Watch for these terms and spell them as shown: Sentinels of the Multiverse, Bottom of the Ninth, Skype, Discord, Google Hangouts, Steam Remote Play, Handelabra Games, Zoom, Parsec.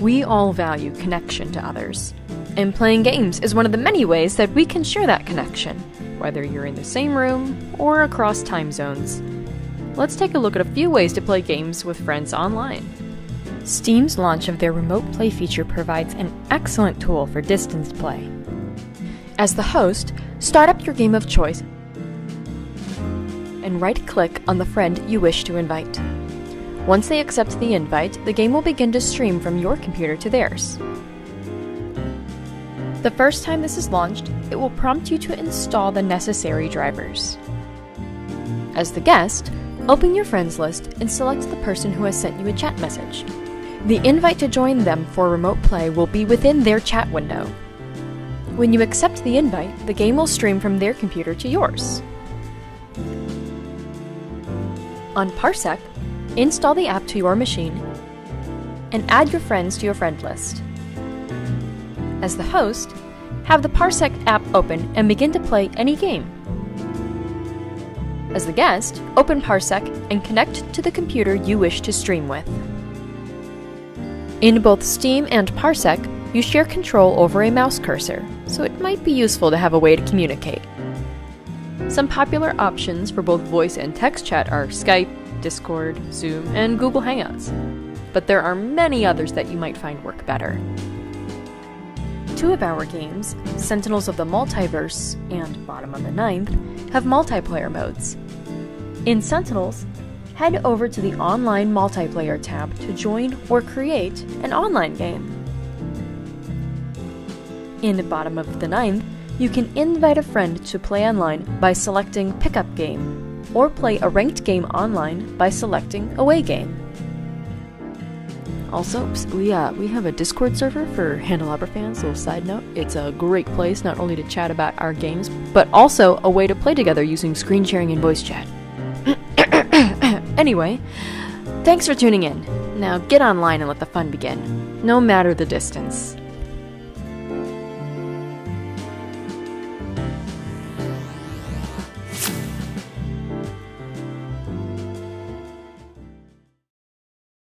We all value connection to others, and playing games is one of the many ways that we can share that connection, whether you're in the same room or across time zones. Let's take a look at a few ways to play games with friends online. Steam's launch of their remote play feature provides an excellent tool for distance play. As the host, start up your game of choice and right-click on the friend you wish to invite. Once they accept the invite, the game will begin to stream from your computer to theirs. The first time this is launched, it will prompt you to install the necessary drivers. As the guest, open your friends list and select the person who has sent you a chat message. The invite to join them for remote play will be within their chat window. When you accept the invite, the game will stream from their computer to yours. On Parsec, install the app to your machine and add your friends to your friend list. As the host, have the Parsec app open and begin to play any game. As the guest, open Parsec and connect to the computer you wish to stream with. In both Steam and Parsec, you share control over a mouse cursor, so it might be useful to have a way to communicate. Some popular options for both voice and text chat are Skype, Discord, Zoom, and Google Hangouts, but there are many others that you might find work better. Two of our games, Sentinels of the Multiverse and Bottom of the Ninth, have multiplayer modes. In Sentinels, head over to the Online Multiplayer tab to join or create an online game. In Bottom of the Ninth, you can invite a friend to play online by selecting Pickup Game, or play a ranked game online by selecting Away Game. Also, we have a Discord server for Handelabra fans, little side note. It's a great place not only to chat about our games, but also a way to play together using screen sharing and voice chat. Anyway, thanks for tuning in. Now get online and let the fun begin, no matter the distance.